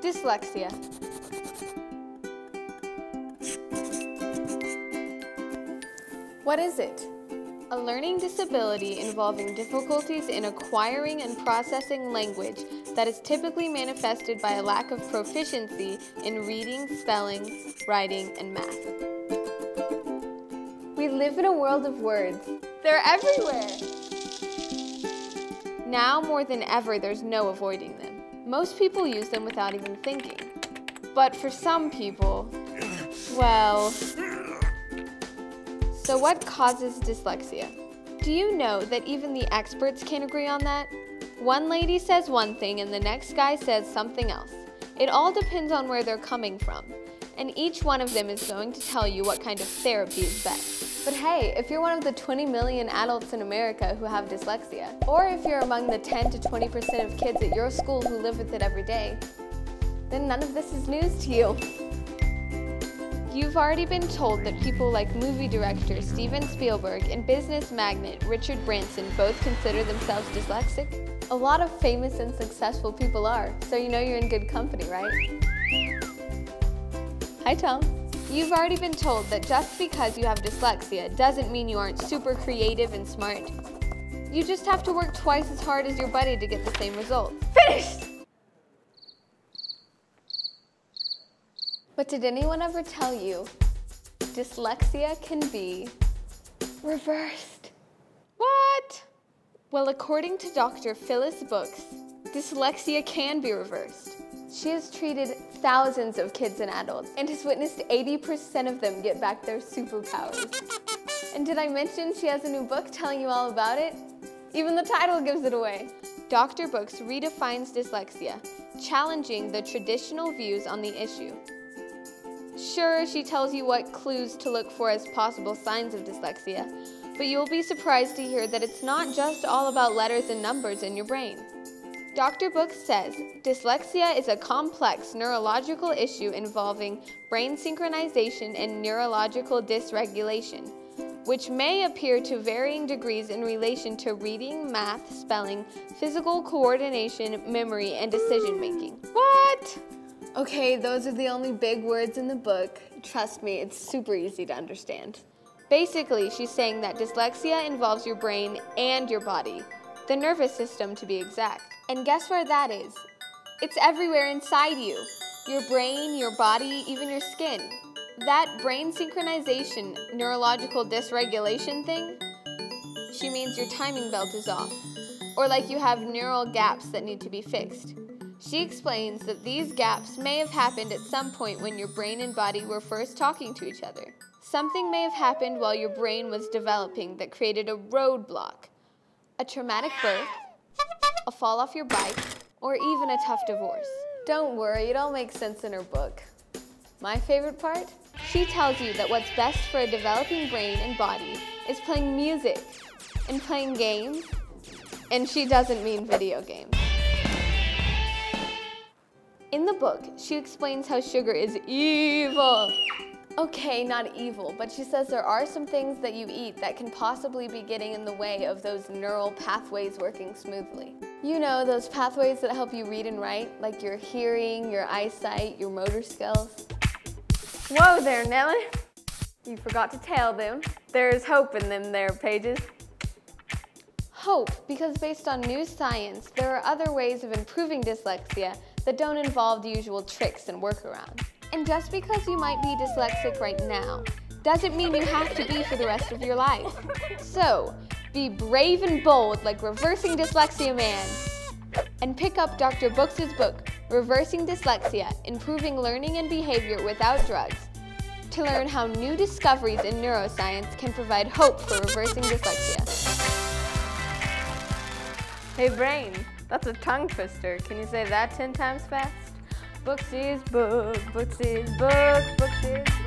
Dyslexia. What is it? A learning disability involving difficulties in acquiring and processing language that is typically manifested by a lack of proficiency in reading, spelling, writing, and math. We live in a world of words. They're everywhere! Now more than ever, there's no avoiding them. Most people use them without even thinking. But for some people, well... So what causes dyslexia? Do you know that even the experts can't agree on that? One lady says one thing and the next guy says something else. It all depends on where they're coming from. And each one of them is going to tell you what kind of therapy is best. But hey, if you're one of the 20 million adults in America who have dyslexia, or if you're among the 10 to 20% of kids at your school who live with it every day, then none of this is news to you. You've already been told that people like movie director Steven Spielberg and business magnate Richard Branson both consider themselves dyslexic. A lot of famous and successful people are, so you know you're in good company, right? Hi, Tom. You've already been told that just because you have dyslexia doesn't mean you aren't super creative and smart. You just have to work twice as hard as your buddy to get the same result. Finished! But did anyone ever tell you dyslexia can be reversed? What? Well, according to Dr. Phyllis Books, dyslexia can be reversed. She has treated thousands of kids and adults and has witnessed 80% of them get back their superpowers. And did I mention she has a new book telling you all about it? Even the title gives it away. Dr. Books redefines dyslexia, challenging the traditional views on the issue. Sure, she tells you what clues to look for as possible signs of dyslexia, but you'll be surprised to hear that it's not just all about letters and numbers in your brain. Dr. Books says dyslexia is a complex neurological issue involving brain synchronization and neurological dysregulation, which may appear to varying degrees in relation to reading, math, spelling, physical coordination, memory, and decision-making. What? Okay, those are the only big words in the book. Trust me, it's super easy to understand. Basically, she's saying that dyslexia involves your brain and your body, the nervous system to be exact. And guess where that is? It's everywhere inside you. Your brain, your body, even your skin. That brain synchronization, neurological dysregulation thing, she means your timing belt is off, or like you have neural gaps that need to be fixed. She explains that these gaps may have happened at some point when your brain and body were first talking to each other. Something may have happened while your brain was developing that created a roadblock, a traumatic birth, a fall off your bike, or even a tough divorce. Don't worry, it all makes sense in her book. My favorite part? She tells you that what's best for a developing brain and body is playing music and playing games, and she doesn't mean video games. In the book, she explains how sugar is evil. Okay, not evil, but she says there are some things that you eat that can possibly be getting in the way of those neural pathways working smoothly. You know, those pathways that help you read and write, like your hearing, your eyesight, your motor skills. Whoa there, Nellie. You forgot to tell them. There is hope in them there, Pages. Hope, because based on new science, there are other ways of improving dyslexia that don't involve the usual tricks and workarounds. And just because you might be dyslexic right now, doesn't mean you have to be for the rest of your life. So, be brave and bold like Reversing Dyslexia Man, and pick up Dr. Books' book, Reversing Dyslexia, Improving Learning and Behavior Without Drugs, to learn how new discoveries in neuroscience can provide hope for reversing dyslexia. Hey brain, that's a tongue twister. Can you say that 10 times fast? Books is book, books is book, books is book.